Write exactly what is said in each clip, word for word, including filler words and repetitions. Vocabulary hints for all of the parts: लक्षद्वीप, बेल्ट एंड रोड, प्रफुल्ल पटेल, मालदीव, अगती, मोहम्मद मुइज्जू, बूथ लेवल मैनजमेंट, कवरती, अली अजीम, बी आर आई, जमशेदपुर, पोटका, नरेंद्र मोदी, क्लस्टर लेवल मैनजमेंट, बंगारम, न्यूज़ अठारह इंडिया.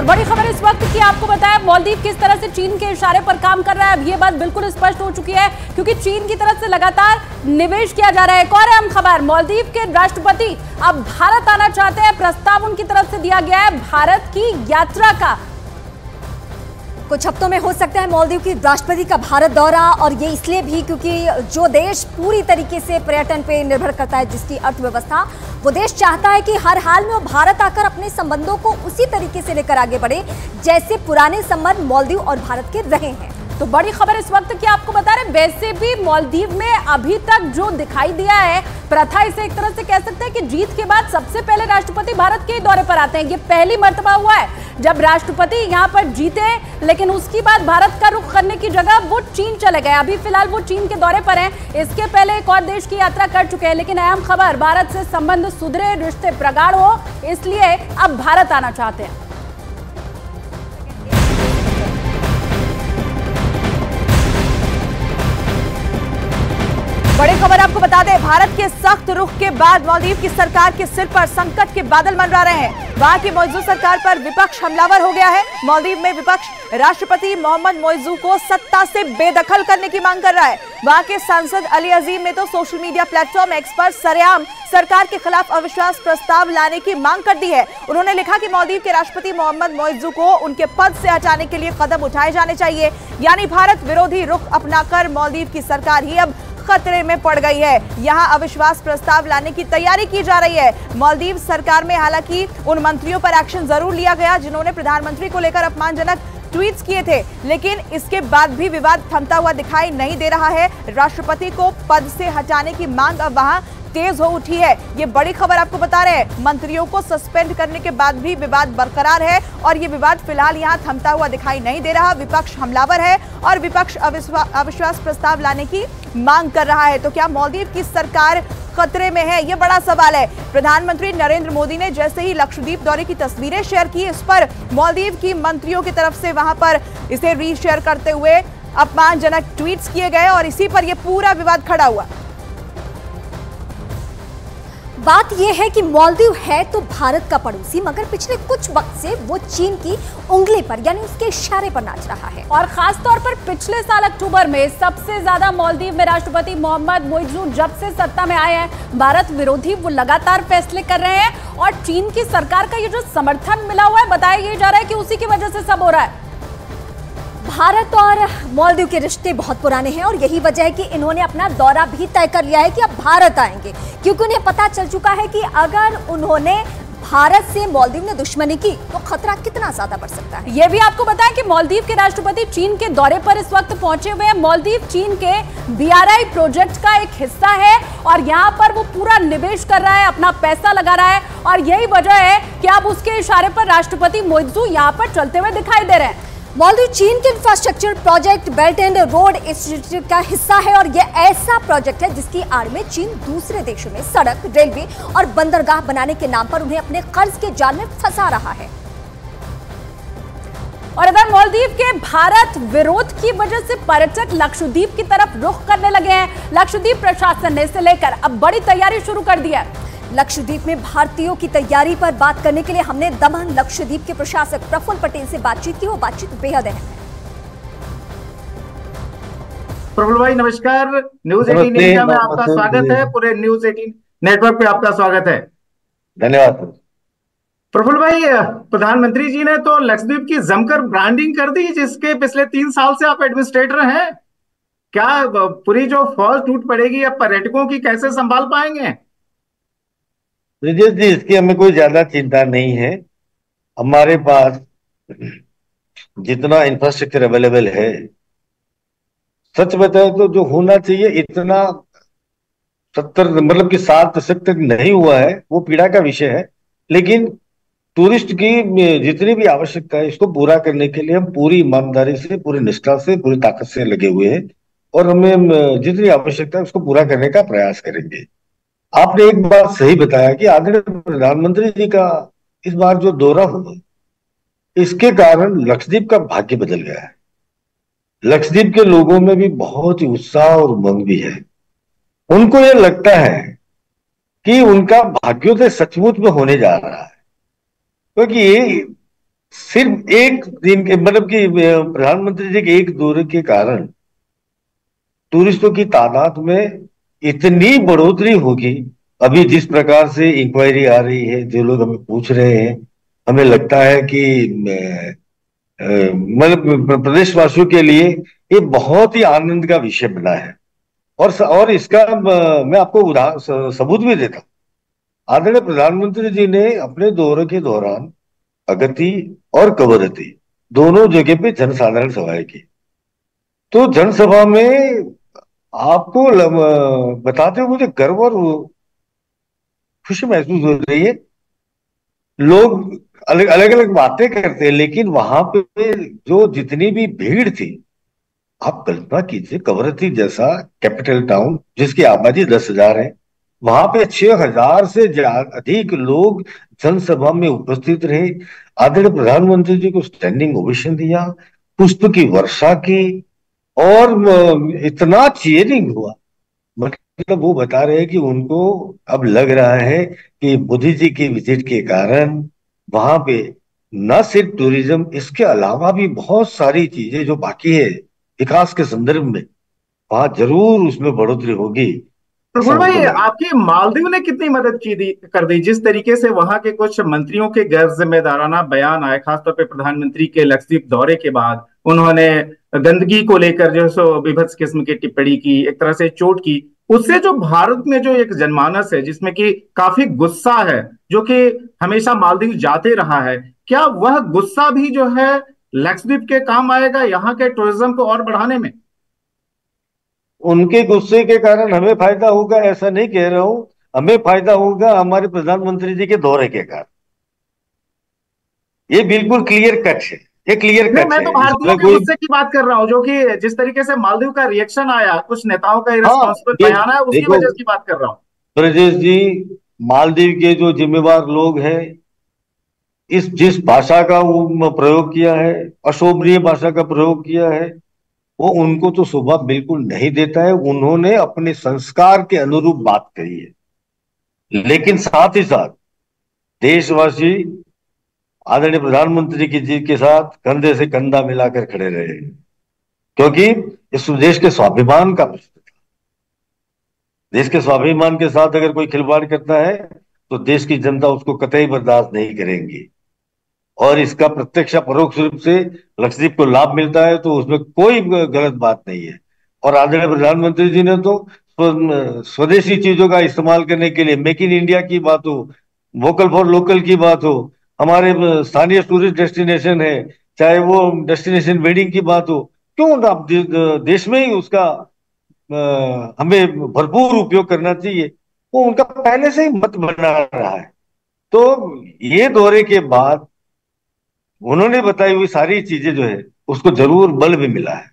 और बड़ी खबर इस वक्त की आपको बताया, मालदीव किस तरह से चीन के इशारे पर काम कर रहा है। अब ये बात बिल्कुल स्पष्ट हो चुकी है क्योंकि चीन की तरफ से लगातार निवेश किया जा रहा है। एक और अहम खबर, मालदीव के राष्ट्रपति अब भारत आना चाहते हैं। प्रस्ताव उनकी तरफ से दिया गया है। भारत की यात्रा का कुछ हफ्तों में हो सकता है मालदीव की राष्ट्रपति का भारत दौरा, और ये इसलिए भी क्योंकि जो देश पूरी तरीके से पर्यटन पे निर्भर करता है, जिसकी अर्थव्यवस्था, वो देश चाहता है कि हर हाल में वो भारत आकर अपने संबंधों को उसी तरीके से लेकर आगे बढ़े जैसे पुराने संबंध मालदीव और भारत के रहे हैं। तो बड़ी खबर इस वक्त की आपको बता रहे, वैसे भी मालदीव में अभी तक जो दिखाई दिया है प्रथा, इसे एक तरह से कह सकते हैं कि जीत के बाद सबसे पहले राष्ट्रपति भारत के दौरे पर आते हैं। ये पहली मर्तबा हुआ है जब राष्ट्रपति यहाँ पर जीते, लेकिन उसके बाद भारत का रुख करने की जगह वो चीन चले गए। अभी फिलहाल वो चीन के दौरे पर हैं। इसके पहले एक और देश की यात्रा कर चुके हैं। लेकिन अहम खबर, भारत से संबंध सुधरे, रिश्ते प्रगाढ़ हो, इसलिए अब भारत आना चाहते हैं। बड़ी खबर आपको बता दें, भारत के सख्त रुख के बाद मालदीव की सरकार के सिर पर संकट के बादल मंडरा रहे हैं। वहां की मौजूदा सरकार पर विपक्ष हमलावर हो गया है। मालदीव में विपक्ष राष्ट्रपति मोहम्मद मुइज्जू को सत्ता से बेदखल करने की मांग कर रहा है। वहां के सांसद अली अजीम ने तो सोशल मीडिया प्लेटफॉर्म एक्स पर सरेआम सरकार के खिलाफ अविश्वास प्रस्ताव लाने की मांग कर दी है। उन्होंने लिखा कि मालदीव के राष्ट्रपति मोहम्मद मुइज्जू को उनके पद से हटाने के लिए कदम उठाए जाने चाहिए। यानी भारत विरोधी रुख अपनाकर मालदीव की सरकार ही अब खतरे में पड़ गई है। यहाँ अविश्वास प्रस्ताव लाने की तैयारी की जा रही है। मालदीव सरकार में हालांकि उन मंत्रियों पर एक्शन जरूर लिया गया जिन्होंने प्रधानमंत्री को लेकर अपमानजनक ट्वीट्स किए थे, लेकिन इसके बाद भी विवाद थमता हुआ दिखाई नहीं दे रहा है। राष्ट्रपति को पद से हटाने की मांग अब वहाँ तेज हो उठी है। ये बड़ी खबर आपको बता रहे हैं। मंत्रियों को सस्पेंड करने के बाद भी विवाद बरकरार है और ये विवाद फिलहाल यहाँ थमता हुआ दिखाई नहीं दे रहा। विपक्ष हमलावर है और विपक्ष अविश्वास प्रस्ताव लाने की मांग कर रहा है। तो क्या मालदीव की सरकार खतरे में है? ये बड़ा सवाल है। प्रधानमंत्री नरेंद्र मोदी ने जैसे ही लक्षद्वीप दौरे की तस्वीरें शेयर की, इस पर मालदीव की मंत्रियों की तरफ से वहां पर इसे रीशेयर करते हुए अपमानजनक ट्वीट्स किए गए और इसी पर यह पूरा विवाद खड़ा हुआ। बात यह है कि मालदीव है तो भारत का पड़ोसी, मगर पिछले कुछ वक्त से वो चीन की उंगली पर यानी उसके इशारे पर नाच रहा है। और खास तौर पर पिछले साल अक्टूबर में सबसे ज्यादा मालदीव में राष्ट्रपति मोहम्मद मुइज्जू जब से सत्ता में आए हैं, भारत विरोधी वो लगातार फैसले कर रहे हैं। और चीन की सरकार का ये जो समर्थन मिला हुआ है, बताया जा रहा है कि उसी की वजह से सब हो रहा है। भारत और मालदीव के रिश्ते बहुत पुराने हैं और यही वजह है कि इन्होंने अपना दौरा भी तय कर लिया है कि अब भारत आएंगे, क्योंकि उन्हें पता चल चुका है कि अगर उन्होंने भारत से मालदीव ने दुश्मनी की तो खतरा कितना ज्यादा बढ़ सकता है। यह भी आपको बताएं कि मालदीव के राष्ट्रपति चीन के दौरे पर इस वक्त पहुंचे हुए हैं। मालदीव चीन के बी आर आई प्रोजेक्ट का एक हिस्सा है और यहाँ पर वो पूरा निवेश कर रहा है, अपना पैसा लगा रहा है। और यही वजह है कि अब उसके इशारे पर राष्ट्रपति मुइज्जू यहाँ पर चलते हुए दिखाई दे रहे हैं। मालदीव चीन के infrastructure project बेल्ट एंड रोड institute का हिस्सा है और यह ऐसा प्रोजेक्ट है जिसकी आड़ में चीन दूसरे देशों में सड़क, रेलवे और बंदरगाह बनाने के नाम पर उन्हें अपने कर्ज के जाल में फंसा रहा है। और इधर मालदीव के भारत विरोध की वजह से पर्यटक लक्षद्वीप की तरफ रुख करने लगे हैं। लक्षद्वीप प्रशासन ने इसे लेकर अब बड़ी तैयारी शुरू कर दी है। लक्षद्वीप में भारतीयों की तैयारी पर बात करने के लिए हमने दमन लक्षद्वीप के प्रशासक प्रफुल्ल पटेल से बातचीत की। वो बातचीत बेहद अहम है। प्रफुल्ल भाई नमस्कार, न्यूज़ अठारह इंडिया में आपका स्वागत है। पूरे न्यूज़ अठारह नेटवर्क पे आपका स्वागत है। धन्यवाद प्रफुल्ल भाई। प्रधानमंत्री जी ने तो लक्षद्वीप की जमकर ब्रांडिंग कर दी, जिसके पिछले तीन साल से आप एडमिनिस्ट्रेटर हैं। क्या पूरी जो फौज टूट पड़ेगी, अब पर्यटकों की कैसे संभाल पाएंगे? ब्रिजेश जी, इसकी हमें कोई ज्यादा चिंता नहीं है। हमारे पास जितना इंफ्रास्ट्रक्चर अवेलेबल है, सच बताए तो जो होना चाहिए इतना सत्तर मतलब कि सात दशक तक नहीं हुआ है, वो पीड़ा का विषय है। लेकिन टूरिस्ट की जितनी भी आवश्यकता है, इसको पूरा करने के लिए हम पूरी ईमानदारी से, पूरी निष्ठा से, पूरी ताकत से लगे हुए हैं और हमें जितनी आवश्यकता है उसको पूरा करने का प्रयास करेंगे। आपने एक बात सही बताया कि आदरणीय प्रधानमंत्री जी का इस बार जो दौरा हुआ, इसके कारण लक्षद्वीप का भाग्य बदल गया है। लक्षद्वीप के लोगों में भी बहुत ही उत्साह और उमंग भी है। उनको ये लगता है कि उनका भाग्योदय सचमुच में होने जा रहा है, क्योंकि सिर्फ एक दिन के मतलब कि प्रधानमंत्री जी के एक दौरे के कारण टूरिस्टों की तादाद में इतनी बढ़ोतरी होगी। अभी जिस प्रकार से इंक्वायरी आ रही है, जो लोग हमें पूछ रहे हैं, हमें लगता है कि मतलब प्रदेशवासियों के लिए ये बहुत ही आनंद का विषय बना है। और और इसका मैं आपको उदाहरण सबूत भी देता हूँ। आदरणीय प्रधानमंत्री जी ने अपने दौरे के दौरान अगती और कवरती दोनों जगह पे जनसाधारण सभाएं की। तो जनसभा में आपको बताते हुए मुझे गर्व और खुशी महसूस हो रही है। लोग अलग अलग, अलग बातें करते हैं, लेकिन वहां पे जो जितनी भी भीड़ थी, आप कल्पना कीजिए, कवरती जैसा कैपिटल टाउन जिसकी आबादी दस हजार है, वहां पे छह हजार से अधिक लोग जनसभा में उपस्थित रहे। आदरणीय प्रधानमंत्री जी को स्टैंडिंग ओवेशन दिया, पुष्प की वर्षा की, और इतना चीयरिंग हुआ। मतलब वो बता रहे हैं कि उनको अब लग रहा है कि मोदी जी की विजिट के कारण वहां पे न सिर्फ टूरिज्म, इसके अलावा भी बहुत सारी चीजें जो बाकी है विकास के संदर्भ में, वहां जरूर उसमें बढ़ोतरी होगी। प्रफुल्ल भाई, आपकी मालदीव ने कितनी मदद की दी कर दी? जिस तरीके से वहां के कुछ मंत्रियों के गैर जिम्मेदाराना बयान आए, खासतौर पे प्रधानमंत्री के लक्षद्वीप दौरे के बाद, उन्होंने गंदगी को लेकर जो सो विभत्स किस्म की टिप्पणी की, एक तरह से चोट की। उससे जो भारत में जो एक जनमानस है जिसमें कि काफी गुस्सा है, जो कि हमेशा मालदीव जाते रहा है, क्या वह गुस्सा भी जो है लक्षद्वीप के काम आएगा यहाँ के टूरिज्म को और बढ़ाने में? उनके गुस्से के कारण हमें फायदा होगा ऐसा नहीं कह रहा हूं, हमें फायदा होगा हमारे प्रधानमंत्री जी के दौरे के कारण। ये बिल्कुल क्लियर कट है, ये क्लियर कट है। मैं तो भारतीयों के गुस्से की बात कर रहा हूं, जो कि जिस तरीके से मालदीव का रिएक्शन आया, कुछ नेताओं का इररेस्पॉन्सिबल बयान आया, उसकी वजह की बात कर रहा हूँ। ब्रजेश जी, मालदीव के जो जिम्मेवार लोग हैं, इस जिस भाषा का वो प्रयोग किया है, अशोभनीय भाषा का प्रयोग किया है, वो उनको तो शोभा बिल्कुल नहीं देता है। उन्होंने अपने संस्कार के अनुरूप बात कही है, लेकिन साथ ही साथ देशवासी आदरणीय प्रधानमंत्री की जी के साथ कंधे से कंधा मिलाकर खड़े रहे, क्योंकि इस देश के स्वाभिमान का प्रश्न था। देश के स्वाभिमान के साथ अगर कोई खिलवाड़ करता है तो देश की जनता उसको कतई बर्दाश्त नहीं करेंगी। और इसका प्रत्यक्ष परोक्ष रूप से लक्षद्वीप को लाभ मिलता है, तो उसमें कोई गलत बात नहीं है। और आदरणीय प्रधानमंत्री जी ने तो स्वदेशी चीजों का इस्तेमाल करने के लिए, मेक इन इंडिया की बात हो, वोकल फॉर लोकल की बात हो, हमारे स्थानीय टूरिस्ट डेस्टिनेशन है, चाहे वो डेस्टिनेशन वेडिंग की बात हो, क्यों ना देश में ही उसका हमें भरपूर उपयोग करना चाहिए। वो उनका पहले से ही मत बना रहा है। तो ये दौरे के बाद उन्होंने बताई हुई सारी चीजें जो है, उसको जरूर बल भी मिला है।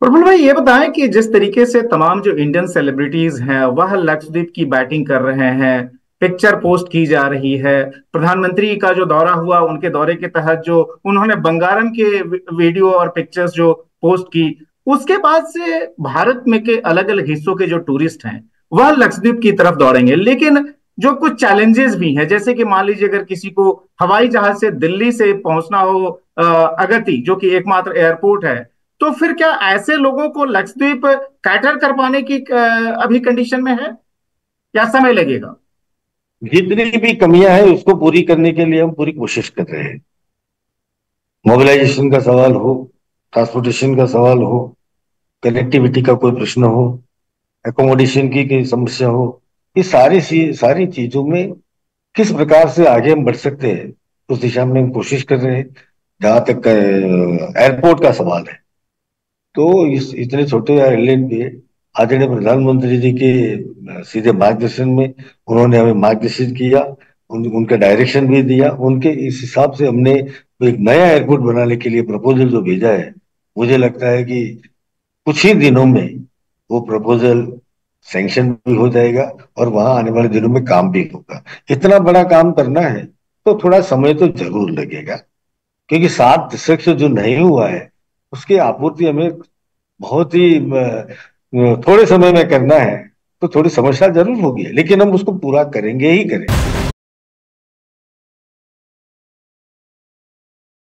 प्रफुल्ल भाई, ये बताएं कि जिस तरीके से तमाम जो इंडियन सेलिब्रिटीज हैं वह लक्षद्वीप की बैटिंग कर रहे हैं, पिक्चर पोस्ट की जा रही है, प्रधानमंत्री का जो दौरा हुआ उनके दौरे के तहत जो उन्होंने बंगारम के वीडियो और पिक्चर्स जो पोस्ट की, उसके बाद से भारत में के अलग अलग हिस्सों के जो टूरिस्ट हैं वह लक्षद्वीप की तरफ दौड़ेंगे। लेकिन जो कुछ चैलेंजेस भी हैं, जैसे कि मान लीजिए अगर किसी को हवाई जहाज से दिल्ली से पहुंचना हो अगती, जो कि एकमात्र एयरपोर्ट है, तो फिर क्या ऐसे लोगों को लक्षद्वीप कैटर कर पाने की अभी कंडीशन में है या समय लगेगा? जितनी भी कमियां हैं उसको पूरी करने के लिए हम पूरी कोशिश कर रहे हैं। मोबिलाइजेशन का सवाल हो, ट्रांसपोर्टेशन का सवाल हो, कनेक्टिविटी का कोई प्रश्न हो, एकोमोडेशन की समस्या हो, इस सारी सारी चीजों में किस प्रकार से आगे हम बढ़ सकते हैं उस दिशा में हम कोशिश कर रहे हैं। जहां तक एयरपोर्ट का सवाल है, तो इस इतने छोटे एयरलाइन पे आदरणीय प्रधानमंत्री जी के सीधे मार्गदर्शन में उन्होंने हमें मार्गदर्शन किया, उन, उनका डायरेक्शन भी दिया। उनके इस हिसाब से हमने एक नया एयरपोर्ट बनाने के लिए प्रपोजल जो भेजा है, मुझे लगता है कि कुछ ही दिनों में वो प्रपोजल सैंक्शन भी हो जाएगा और वहां आने वाले दिनों में काम भी होगा। इतना बड़ा काम करना है तो थोड़ा समय तो जरूर लगेगा, क्योंकि सात दशक से जो नहीं हुआ है उसकी आपूर्ति हमें बहुत ही थोड़े समय में करना है, तो थोड़ी समस्या जरूर होगी, लेकिन हम उसको पूरा करेंगे ही करेंगे।